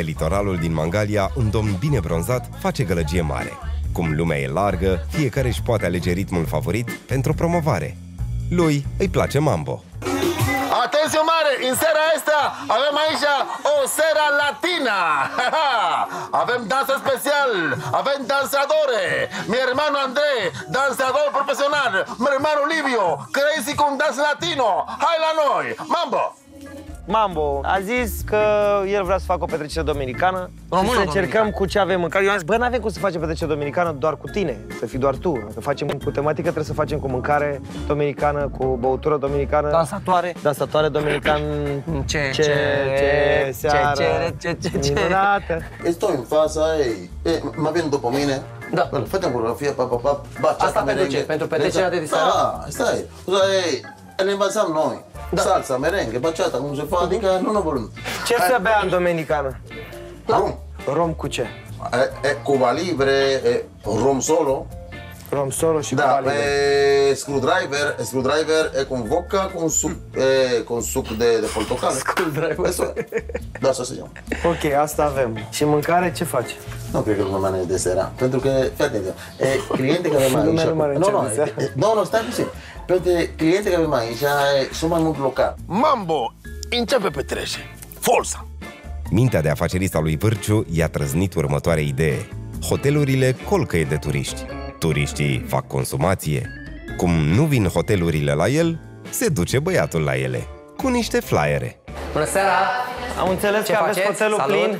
Pe litoralul din Mangalia, un domn bine bronzat face gălăgie mare. Cum lumea e largă, fiecare își poate alege ritmul favorit pentru promovare. Lui îi place mambo. Atenție mare! În seara asta avem aici o seara latina! Avem dansa special, avem dansadore! Mi hermano Andrei, dansador profesional! Mi hermano Liviu, crazy cu un dans latino! Hai la noi! Mambo! Mambo a zis că el vrea să facă o petrecere dominicană. Să încercăm cu ce avem în care. Eu am zis, bă, n-avem cum să facem petrecere dominicană doar cu tine, să fii doar tu. Dacă facem cu tematică, trebuie să facem cu mâncare dominicană, cu băutură dominicană. Dansatoare. Dansatoare dominican. Ce minunată. Stoi în fața ei, mă vin după mine. Da. Facem coreografie, Asta pentru ce? Pentru petrecerea de diseară? Da, stai. Le învățăm noi. Da. Salsa, merenghe, bachata, cum se face, adică nu ne vorbim. Ce să bea în dominicană? Rom. Rom cu ce? Cuba Libre, rom solo. Rom solo și Cuba Libre. Da, screwdriver e cu vodka, cu suc de portocale. Screwdriver. Da, așa se cheamă. Ok, asta avem. Și mâncare ce faci? Nu cred că nu mai de seara, pentru că, fii atenție, clienții care mai aici... Nu, stai puțin. Pentru că clienții care mai aici sunt mai mult locali. Mambo începe petrece. Forța! Mintea de afacerist a lui Vârciu i-a trăznit următoarea idee. Hotelurile colcăie de turiști. Turiștii fac consumație. Cum nu vin hotelurile la el, se duce băiatul la ele. Cu niște flyere. Bună seara! Am înțeles că aveți hotelul plin.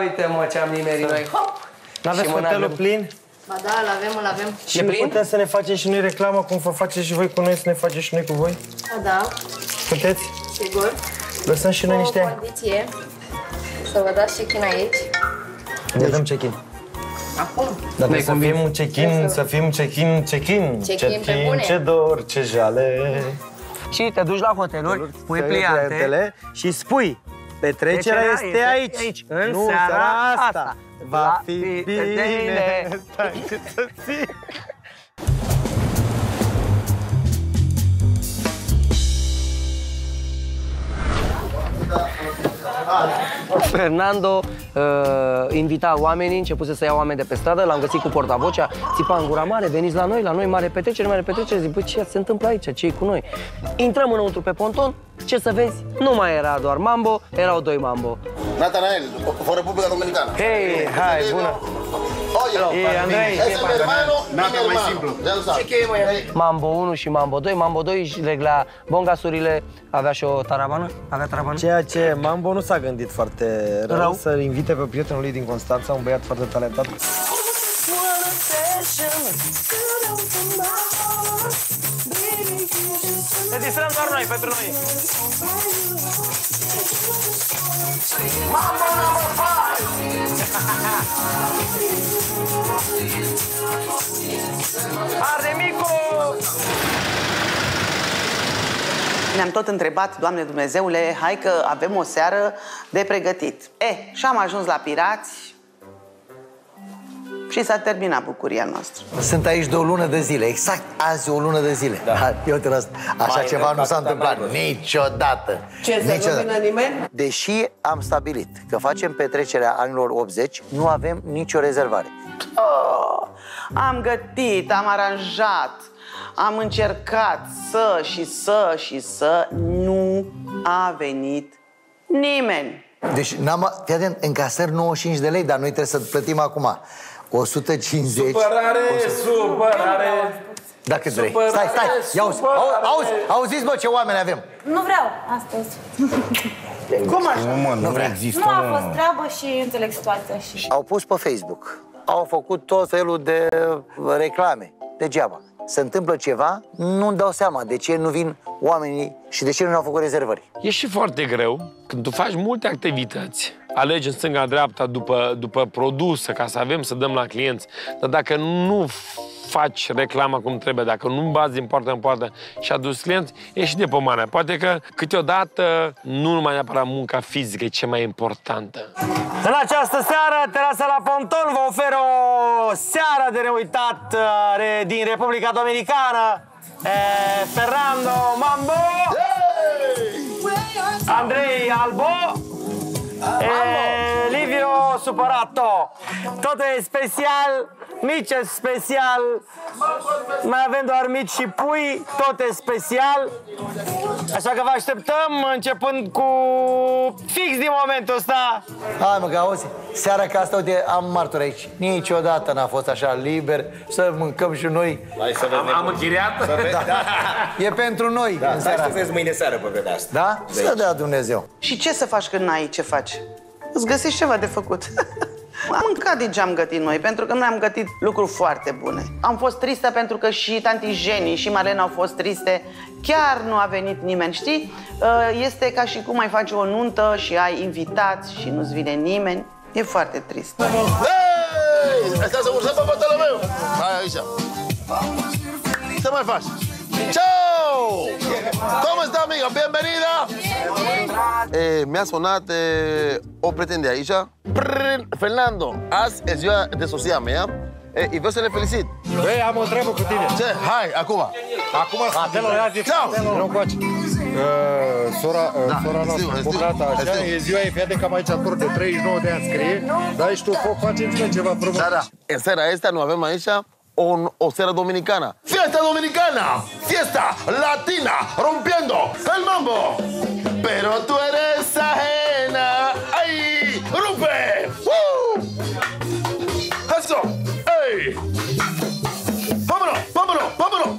Uite, mă, ce am nimerit noi. Hop! N-aveți hotelul plin? Ba da, l-avem, l-avem. Și puteți să ne faceți și noi reclamă, cum vă faceți și voi cu noi, să ne faceți și noi cu voi? Ba da. Puteți? Sigur. Lăsăm și noi niște... O condiție, să vă dați check-in aici. Ne dăm check-in. Acum? Dar noi să fim check-in, să fim check-in. Check-in pe bune. Ce dor, ce jale. Și te duci la hoteluri, pui pliantele și spui: petrecerea este aici, în seara asta. Va fi bine. Stai, ce să zic? Fernando invita oamenii, începuse să ia oameni de pe stradă, l-am găsit cu portavocea, țipa în gura mare: veniți la noi, la noi mare petrecere, mare petrecere. Zic, bă, ce se întâmplă aici, ce e cu noi? Intrăm înăuntru pe ponton, ce să vezi, nu mai era doar mambo, erau doi mambo. Natanael, o Republica Dominicană. Hei, hai, bună! E, Andrei, Mambo 1 și Mambo 2, Mambo 2 își reglea bongasurile, avea și o tarabană, avea tarabană. Ceea ce Mambo nu s-a gândit foarte rău, să-l invite pe prietenul lui din Constanța, un băiat foarte talentat. Ne distrăm doar noi, pentru noi. Mambo number 5! Arde micu! Ne-am tot întrebat, Doamne Dumnezeule, hai că avem o seară de pregătit. Și am ajuns la Pirați și s-a terminat bucuria noastră. Sunt aici de o lună de zile, exact azi o lună de zile. Da. Eu te las. Așa mai ceva nu s-a întâmplat niciodată. Ce, să nu vină nimeni? Deși am stabilit că facem petrecerea anilor 80, nu avem nicio rezervare. Oh, am gătit, am aranjat, am încercat să nu a venit nimeni. Deci, fii atent, încasări 95 de lei, dar noi trebuie să plătim acum 150. Supărare! Dacă vrei. Stai, auziți, bă, ce oameni avem. Nu vreau astăzi. Cum așa? Nu a fost treabă și înțeleg situația. Au pus pe Facebook. Au făcut tot felul de reclame. Degeaba. Se întâmplă ceva, nu-mi dau seama de ce nu vin oamenii și de ce nu au făcut rezervări. E și foarte greu când tu faci multe activități. Alegi în stânga-dreapta după produse ca să avem să dăm la clienți. Dar dacă nu faci reclama cum trebuie, dacă nu bați din poartă în poartă și aduci clienți, ești de pomană. Poate că câteodată nu numai neapărat munca fizică e cea mai importantă. În această seară, terasa La Ponton vă oferă o seară de neuitat din Republica Dominicană. Fernando Mambo, Andrei Albo, Liviu supărat-o. Totul e special, mici e special. Mai avem doar mici și pui, tot e special. Așa că vă așteptăm începând cu fix din momentul ăsta. Hai mă, că auzi, seara ca asta, uite, am martori aici. Niciodată n-a fost așa liber să mâncăm și noi. Am închiriat? Da. E pentru noi. Da, să mâine seară pe vedea asta. Da? Să dea Dumnezeu. Și ce să faci când n-ai ce faci? Îți găsești ceva de făcut. Am mâncat din ce am gătit noi, pentru că noi am gătit lucruri foarte bune. Am fost tristă pentru că și tanti Jenny și Marilena au fost triste. Chiar nu a venit nimeni, știi? Este ca și cum ai face o nuntă și ai invitați și nu-ți vine nimeni. E foarte trist. Hei! Asta să ursăm pe bătălul meu! Hai aici! Ce mai faci? Ciao! Cum este, amiga? Bienvenida! Me ha sonat o pretende aici. Fernando, azi e ziua de soția mea și vreau să le felicit. Băi, am o treabă cu tine. Ce? Hai, acum! Acum să sora noastră, bogata, așa, e ziua ei, fiate, cam aici, ator de 39 de ani scrie, dar ești tu, faceți-mi ceva frumos. Da, da, în seara asta, nu avem aici o seară dominicană. Fiesta dominicană! Fiesta latina, rompiendo el mambo! Pero tu eres ajena, ai, rupe! Woo! Eso, ei! Vámonos, vámonos, vámonos!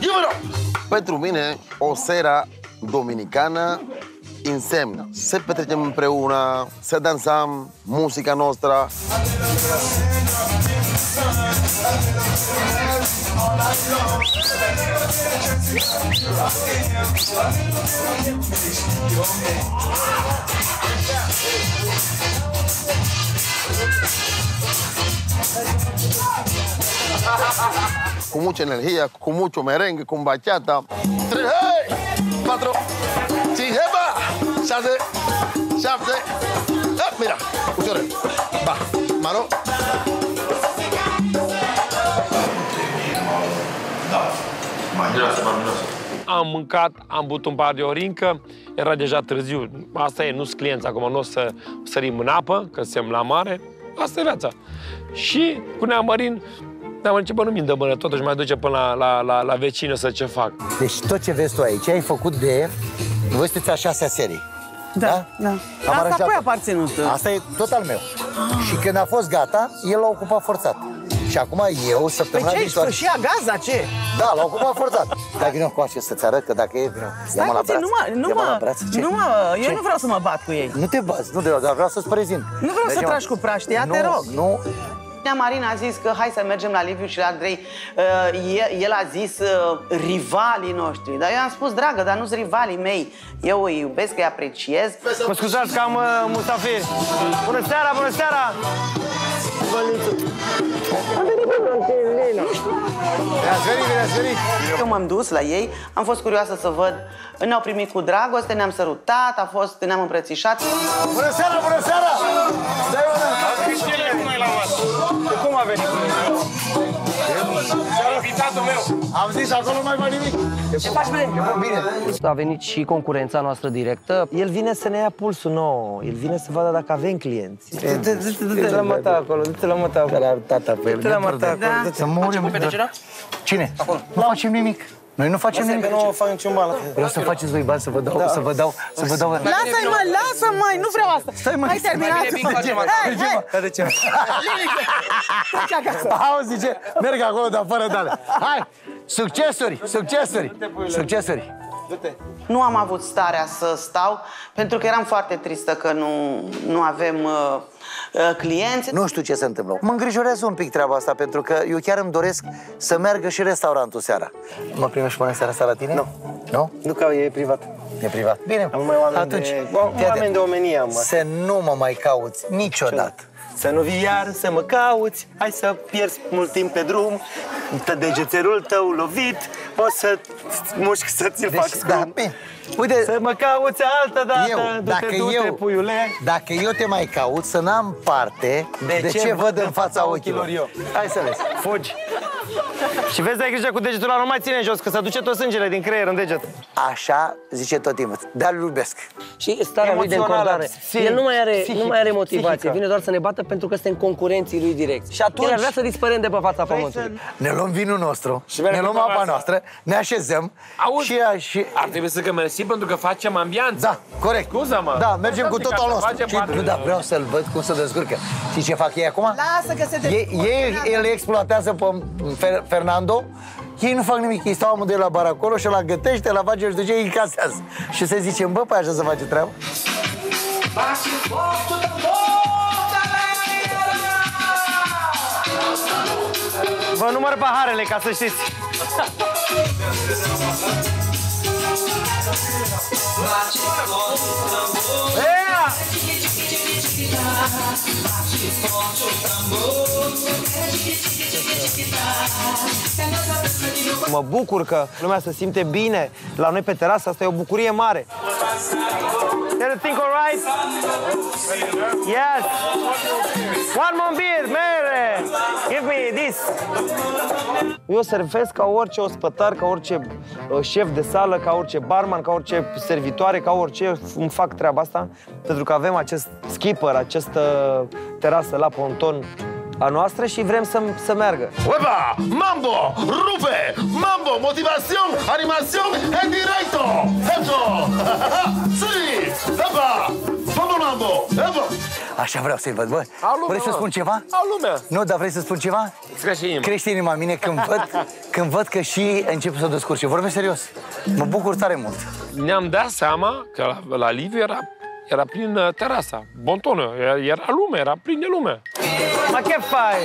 Llévalo! Pentru mine, o seară dominicană înseamnă să petrecem împreună, să dansăm muzica noastră. Con mucha energía, con mucho merengue, con bachata. 3, 4, 5, 6, 7. Mira, escuchadores. Va, mano. Am mâncat, am but un par de orincă, era deja târziu. Asta e, nu-s clienți acum, nu o să sărim în apă, că suntem la mare. Asta e viața. Și cu Nea Marin, dar începă, nu mi-mi dă mână, totuși mai duce până la vecină să ce fac. Deci tot ce vezi tu aici ai făcut de... Voi sunteți a 6-a serie. Da. Am asta apoi aparținut. Asta e tot al meu. Și când a fost gata, el l-a ocupat forțat. Și acum eu, săptămâna viitoare... Păi ce, și gaza, ce? Da, l-a ocupat forțat. Dar vină cu așa să-ți arăt, că dacă e, vină. Stai puțin, nu mă, eu nu vreau să mă bat cu ei. Nu te bați, nu te bați, dar vreau să-ți prezint. Nu vreau să tragi cu praștia, te rog. Nu. Marina a zis că hai să mergem la Liviu și la Andrei. El a zis rivalii noștri. Dar eu am spus, dragă, dar nu-s rivalii mei. Eu îi iubesc, îi apreciez. Mă scuzați că am mustafir. Bună seara, bună seara! Eu m-am dus la ei, am fost curioasă să văd. Ne-au primit cu dragoste, ne-am sărutat, ne-am îmbrățișat. Bună seara, bună seara! Cum a venit? Am zis, acolo nu mai va nimic. Ce faci, bine? A venit și concurența noastră directă. El vine să ne ia pulsul nou. El vine să vadă dacă avem clienți. Du-te la măta acolo, du-te la măta acolo. Du-te la măta acolo. Să murim. Cine? Nu facem nimic. Noi nu facem nimic. Nu fac niciun bani. Vreau să faceți voi bani, să vă dau, să vă dau, să vă dau. Lasă-i, mă, lasă-mă, nu vreau asta. Stai, mă. Hai, terminați. Mergem. Auzi, zice, merg acolo, dar fără dale. Hai, succesuri, succesuri, succesuri. Nu am avut starea să stau, pentru că eram foarte tristă că nu avem clienți. Nu știu ce se întâmplă. Mă îngrijorează un pic treaba asta, pentru că eu chiar îmi doresc să meargă și restaurantul seara. Mă primești până seara asta la tine? Nu. Nu? Nu, că e privat. E privat. Bine. Am mai oameni de omenie am. Să nu mă mai cauți niciodată. Să nu vii iar, să mă cauți, hai să pierzi mult timp pe drum, degețelul tău lovit, poți să mușc să ți-l fac scrum. Uite, să mă cauți altă dată, du-te, puiule. Dacă eu te mai caut, să n-am parte de ce văd în fața ochilor eu. Hai să vezi. Fugi. Și vezi, ai grijă cu degetul ăla, nu mai ține jos, că se duce tot sângele din creier în deget. Așa zice tot timpul, dar îl iubesc. Și starea lui de încordare. El nu mai are motivație, vine doar să ne bată pentru că suntem concurenții lui direct. Și atunci vrea să dispărem de pe fața pământului. Ne luăm vinul nostru, ne luăm apa noastră, ne așezăm și... Ar trebui să mersi pentru că facem ambianță. Da, corect. Scuza-mă. Da, mergem cu totul nostru. Da, vreau să-l văd cum se descurcă. Și ce fac ei acum? Lasă că se descurcă. Ei le exploatează pe Fernando, ei nu fac nimic, ei stau amândoi la bar acolo și la gătește, la face și duce, ei casează. Și să zicem, bă, păi așa se face treaba. Vă număr paharele, ca să știți. Mă bucur că lumea se simte bine la noi pe terasă, asta e o bucurie mare. Everything all right? Yes. One more beer, mere. Give me this. Eu servesc ca orice ospătar, ca orice șef de sală, ca orice barman, ca orice servitoare, ca orice îmi fac treaba asta, pentru că avem acest skipper, această terasă la ponton a noastră și vrem să meargă. Ueba! Mambo! Rupe! Mambo! Motivațion! Animațion! În directo! Evo! Sii! Eba! Mambo, mambo! Evo! Așa vreau să-i văd, bă. Vrei să spun ceva? Nu, dar vrei să spun ceva? Crește inima mine când văd că și încep să descurce. Vorbesc serios. Mă bucur tare mult. Ne-am dat seama că la Liviu era plin terasa, bontonă, era lume, era plin de lume. Ma ce fai?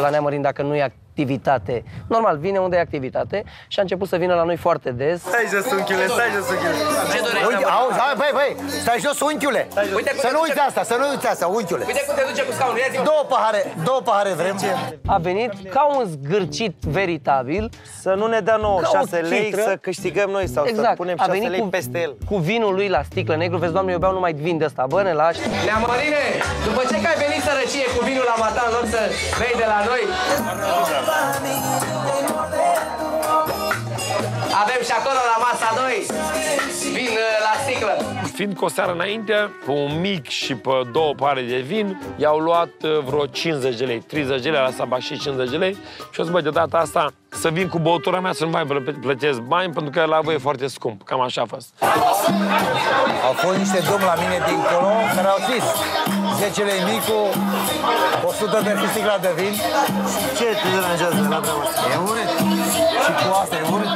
La Nea Marin, dacă nu e activitate, normal, vine unde e activitate și a început să vină la noi foarte des. Stai jos, unchiule, stai jos, unchiule. Ce dorești? Auzi, băi, stai jos, unchiule. Să nu uiți asta, unchiule. Uite cum te duce cu scaunul, ia-ți-o. Două pahare vrem. A venit ca un zgârcit veritabil. Să nu ne dea nouă 6 lei să câștigăm noi sau să punem 6 lei peste el. Cu vinul lui la sticlă negru, vezi, doamne, eu beau numai vin de ăsta, bă, ne lași. Nea Marine, după ce că ai venit sărăcie cu vinul la mata, în loc să bei de la noi, avem și acolo la masa 2 vin la sticlă. Fiind că o seară înainte, pe un mic și pe două pahare de vin, i-au luat vreo 50 de lei, 30 de lei, la saba și 50 de lei. Și o să, bă, de data asta să vin cu băutura mea să nu mai plătesc bani, pentru că la voi e foarte scump. Cam așa a fost. Au fost niște domni la mine dincolo care au zis 10 lei micu, 100 de sticla de vin. Ce te deranjează la treaba asta? E urât. Și cu asta e urât,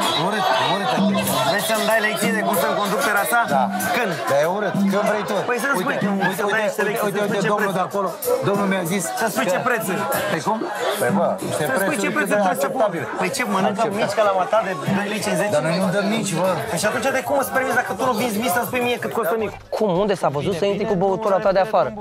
Vrei să-mi dai lecții de cum să-mi conduc terasa? Da. Când? Da, e urât. Când vrei tu. Păi să-mi spui. Uite, domnul de acolo, domnul mi-a zis... Să-mi spui ce preț. Păi cum? Păi bă, niște prețuri de acceptabile. Păi ce, mănâncă mici ca la mata de 2,50 lei? Dar noi nu dăm nici, bă. Și atunci de cum îți permiți dacă tu nu vinzi mie să-mi spui mie cât costă mic? Cum? Unde s-a văzut să intri cu băutura ta de afară?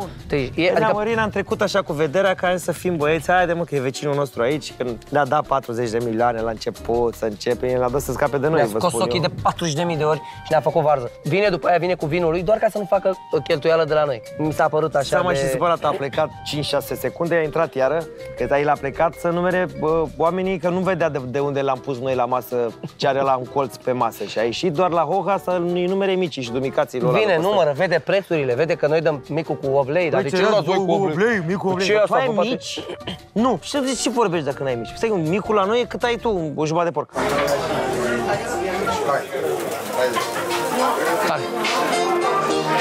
Nea Marin, am trecut așa cu vederea că hai să fim băieți. Haide, mă, că e vecinul nostru aici. Când le-a dat 40 de milioane la început, să începe, el a dat să scape de noi, vă spun eu. Ne-a scos ochii de 40.000 de ori și ne-a făcut varză. Vine după aia, vine cu vinul lui doar ca să nu facă o cheltuială de la noi. Mi s-a părut așa de... S-a mai și supărat, a plecat 5-6 secunde, a intrat iară, că el a plecat să numere oamenii că nu vedea de unde l-am pus noi la masă, ce are la un colț pe masă. Și a ieșit doar la hoha să-i numere micii și dumicații lor. Vine, numără, vede prețurile, vede că noi dăm micul cu 8 lei. Dar de ce nu dați voi cu 8 lei? Micul 8 lei. Tu ai mici? Nu, și zici ce vorbești dacă n-ai mici? Stai, micul la noi e cât ai tu, o jumătate de porc.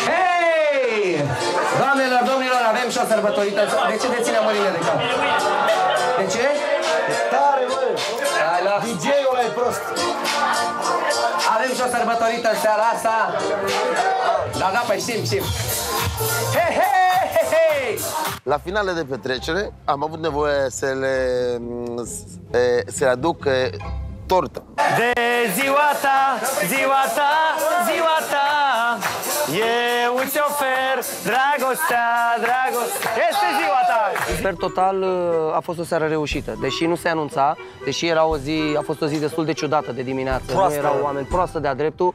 Hei! Doamnelor, domnilor, avem și o sărbătorităță. De ce te ține mâinile de cap? De ce? E tare, mă! DJ-ul ăla e prost! Avem și o sărbătorită seara asta. Da, păi știm. Hei, hei, hei! La finale de petrecere am avut nevoie să le aduc tortă. De ziua ta, ziua ta, ziua ta, eu îți ofer dragostea, dragostea. Este ziua ta! Per total a fost o seară reușită. Deși nu se anunța, deși era o zi, a fost o zi destul de ciudată de dimineață. Proastă. Nu erau oameni, proastă de-a dreptul.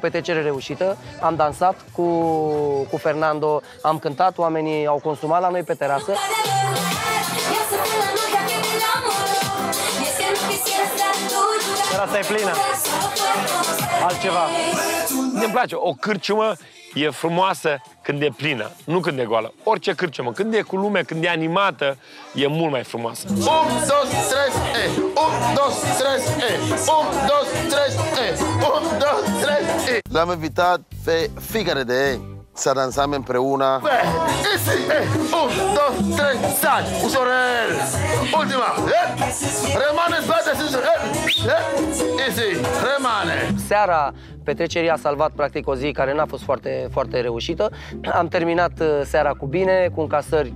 Petrecere reușită, am dansat cu Fernando, am cântat, oamenii au consumat la noi pe terasă. Terasa e plină. Altceva. Îmi place, o cârciumă e frumoasă când e plină, nu când e goală. Orice cârciumă, când e cu lume, când e animată, e mult mai frumoasă. 1, 2, 3, e! 1, 2, 3, e! 1, 2, 3, e! 1, 2, 3, e! L-am invitat pe fiecare de ei să dansăm împreună. 1, 2, 3, stai! Ușorel! Ultima! Rămâne spate, easy! Rămâne! Seara petrecerii a salvat practic o zi care n-a fost foarte reușită. Am terminat seara cu bine, cu încasări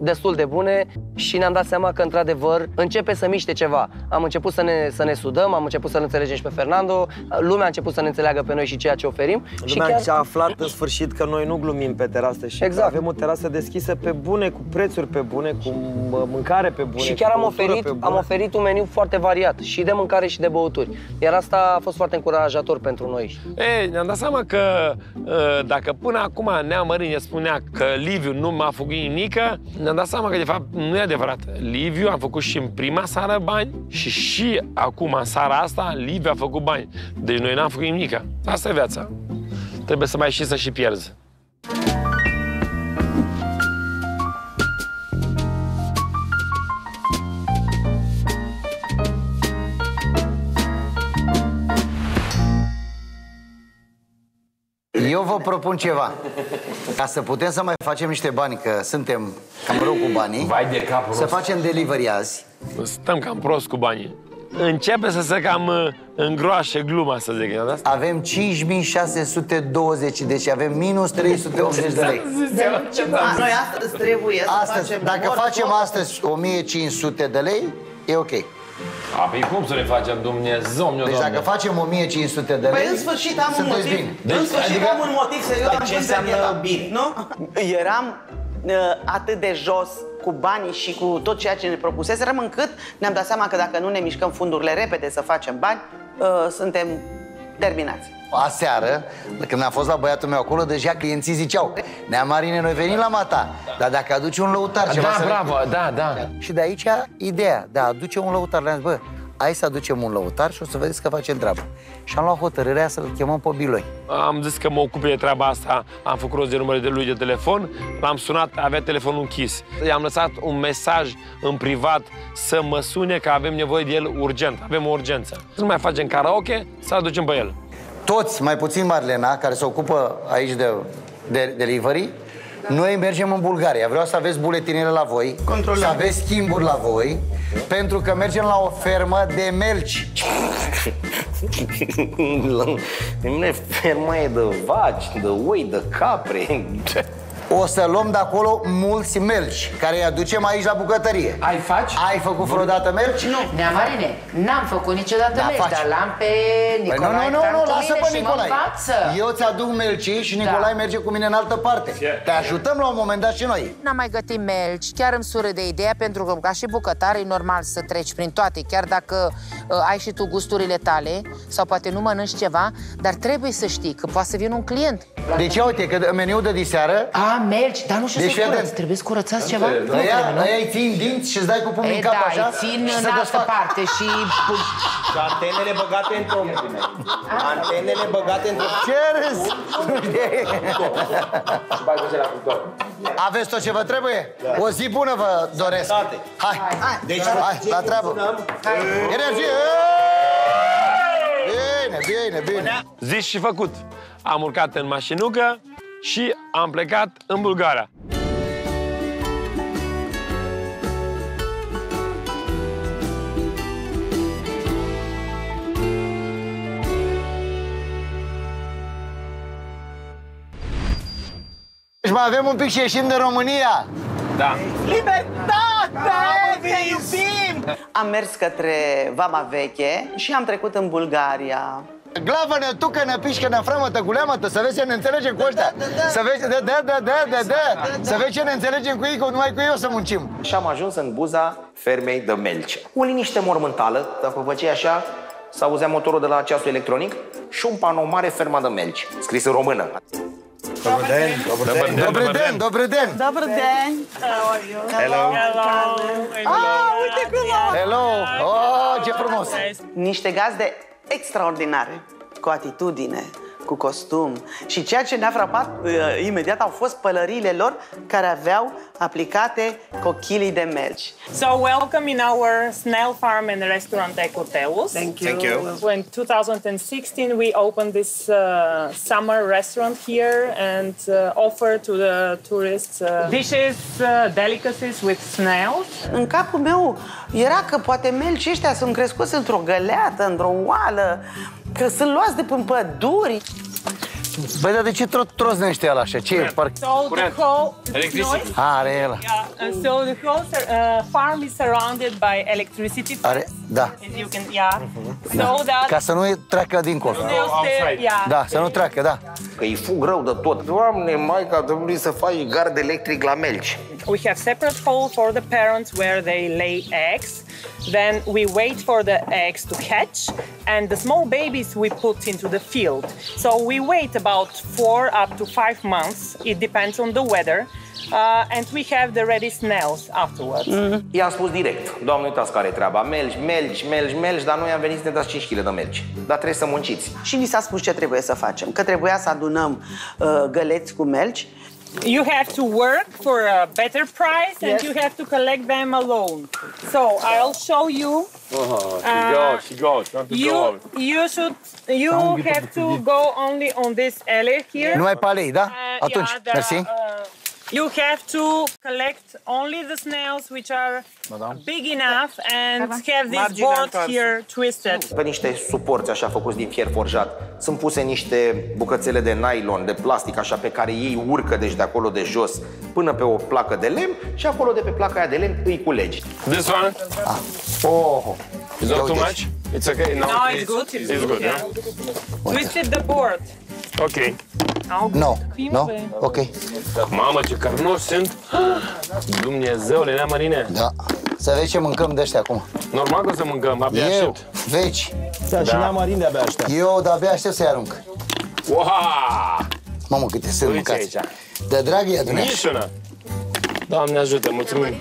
destul de bune și ne-am dat seama că, într-adevăr, începe să miște ceva. Am început să ne sudăm, am început să-l înțelegem și pe Fernando, lumea a început să ne înțeleagă pe noi și ceea ce oferim. Lumea și chiar și-a aflat în sfârșit că noi nu glumim pe terasă și exact. Că avem o terasă deschisă pe bune, cu prețuri pe bune, cu mâncare pe bune. Și chiar am oferit un meniu foarte variat, și de mâncare și de băuturi. Iar asta a fost foarte încurajator pentru noi. Ne-am dat seama că dacă până acum Nea Marin ne spunea că Liviu nu m-a fugit nică, ne-am dat seama că, de fapt, nu e adevărat. Liviu a făcut și în prima seară bani și acum, în seara asta, Liviu a făcut bani. Deci noi n-am făcut nimic. Asta e viața. Trebuie să mai ieși să și pierzi. Eu vă propun ceva, ca să putem să mai facem niște bani, că suntem cam rău cu banii. Vai de cap, să facem delivery azi. Stăm cam prost cu banii. Începe să se cam îngroașe gluma, să zic. Avem 5.620, deci avem minus 380 de lei. Noi astăzi trebuie să facem... Dacă facem astăzi 1.500 de lei, e ok. Apoi cum să le facem, Dumnezeu? Deci dacă facem 1.500 de lei, în sfârșit am un motiv. În sfârșit am un motiv să eu am înseamnă bine, nu? Eram atât de jos cu banii și cu tot ceea ce ne propuseserăm, încât ne-am dat seama că dacă nu ne mișcăm fundurile repede să facem bani, suntem terminați. Aseară, când am fost la băiatul meu acolo, deja clienții ziceau: Nea Marine, noi venim la mata, dar dacă aduci un lăutar ceva... Da, bravo, da. Și de aici ideea, da, aduce un lăutar. Le-am zis: bă, hai să aducem un lăutar și o să vedeți că facem treaba. Și am luat hotărârea să-l chemăm pe Biloi. Am zis că mă ocup de treaba asta, am făcut rost de numărul lui de telefon, l-am sunat, avea telefonul închis. I-am lăsat un mesaj în privat să mă sune că avem nevoie de el urgent, avem o urgență. Nu mai facem karaoke, să aducem pe el. Toți, mai puțin Marilena, care se ocupă aici de delivery, noi mergem în Bulgaria. Vreau să aveți buletinele la voi, să aveți schimburi la voi, pentru că mergem la o fermă de melci. La mine fermă e de vaci, de oi, de capre. O să luăm de acolo mulți melci, care îi aducem aici la bucătărie. Ai faci? Ai făcut vreodată melci? Nu. Nea Marine, n-am făcut niciodată melci, dar l-am pe Nicolae. Păi nu, lasă pe Nicolae. Eu ți-aduc melcii și Nicolae merge cu mine în altă parte. Te ajutăm la un moment dat și noi. N-am mai gătit melci, chiar îmi sură de ideea, pentru că ca și bucătar e normal să treci prin toate, chiar dacă ai și tu gusturile tale sau poate nu mănânci ceva, dar trebuie să știi că poate să vină un client. Deci ia uite, că meniul de diseară... Melci, dar nu știu să-i curăți, trebuie să curățați ceva? Aia-i țin dinți și îți dai cu pumnul în cap așa? Da, țin în altă parte și... Și antenele băgate într-o... Antenele băgate într-o... Ce râs! Și bagi pe la cuptor. Aveți tot ce vă trebuie? O zi bună vă doresc! Hai! Hai, la treabă! Energie! Bine! Zis și făcut! Am urcat în mașinucă și am plecat în Bulgaria. Și mai avem un pic și ieșim de România. Da. Libertate! Te iubim! Am mers către Vama Veche și am trecut în Bulgaria. Glavă-ne, tucă-ne, pișcă-ne, framă-tă, guleamă-tă, să vezi ce ne înțelegem cu ăștia. Să vezi, să vezi ce ne înțelegem cu ei, că numai cu ei o să muncim. Și am ajuns în buza fermei de melce. O liniște mormântală, dacă făceai așa, s-auzea motorul de la ceasul electronic și un panou mare, ferma de melci, scris în română. Dobar den, dobar den, dobar den, dobar den. Dobar den. How are you? Hello. Ah, uite cum am. Hello. Oh, ce frumos. Niște gazde extraordinare, cu atitudine, cu costum. Și ceea ce ne-a frapat imediat au fost pălăriile lor care aveau aplicate cochilii de melci. So welcome in our snail farm and restaurant Ecotealus. Thank you. Thank you. In 2016 we opened this summer restaurant here and offer to the tourists dishes, delicacies with snails. În capul meu era că poate melcii ăștia sunt crescuți într-o găleată, într-o oală, că sunt luați de prin păduri. Băi, dar de ce troznește ăștia ala așa? Ce e? Curent. Are el. So the whole farm is surrounded by electricity fence. Are, da. Ca să nu treacă dincolo. Da, să nu treacă, da. Că îi fug rău de tot. Doamne, Maica Domnului, să faci gard electric la melci. We have separate hole for the parents where they lay eggs. Then we wait for the eggs to hatch, and the small babies we put into the field. So we wait about 4 up to 5 months. It depends on the weather, and we have the ready snails afterwards. I-am spus direct, doamne, uitați care e treaba, melci, dar noi am venit să ne dați 5 kg de melci, dar trebuie să munciți. Și ni s-a spus ce trebuie să facem, că trebuia să adunăm găleți cu melci. You have to work for a better price, and you have to collect them alone. So I'll show you. Oh, she goes. You have to go only on this alley here. Nu mai pe alei, da? Atunci, mersi. You have to collect only the snails which are big enough and have this board here twisted. Pe niște suporți așa făcuți din fier forjat sunt puse niște bucățele de nylon, de plastic așa pe care ei urcă deci de acolo de jos până pe o placă de lemn și acolo de pe placa aia de lemn îi culegi. This one? Oh. Is that too much? It's okay. No, it's good. It's good, yeah. Twisted the board. Okay. Nu, nu, ok. Mamă, ce carnoși sunt! Dumnezeule, Nea Marin! Da. Să vezi ce mâncăm de ăștia acum. Normal că o să mâncăm, abia aștept. Veci. Da, și Nea Marin de-abia aștept. Eu de-abia aștept să-i arunc. Mamă, câte sunt mâncați. De drag e adunea. Mișună! Doamne ajută, mulțumim.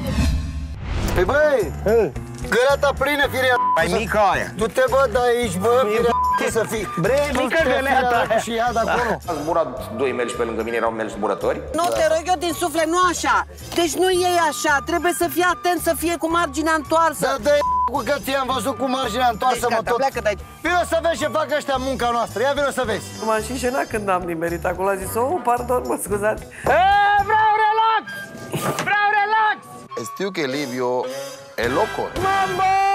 Păi băi, găleata plină, firea mai mică aia. Du-te bă de aici, bă, firea. Să fii mică găleata și ia de acolo. A zburat 2 melci pe lângă mine, erau melci zburători. Nu, te rog eu din suflet, nu așa. Deci nu e așa, trebuie să fii atent, să fie cu marginea întoarsă. Da, dă-i cu gății, am văzut cu marginea întoarsă, mă tot. Vino să vezi ce fac ăștia munca noastră, ia vino să vezi. M-am și șenat când am nimerit acolo, a zis, oh, pardon, mă scuzați. Vreau relax! Vreau relax! Știu că Liviu e loco. Mambo!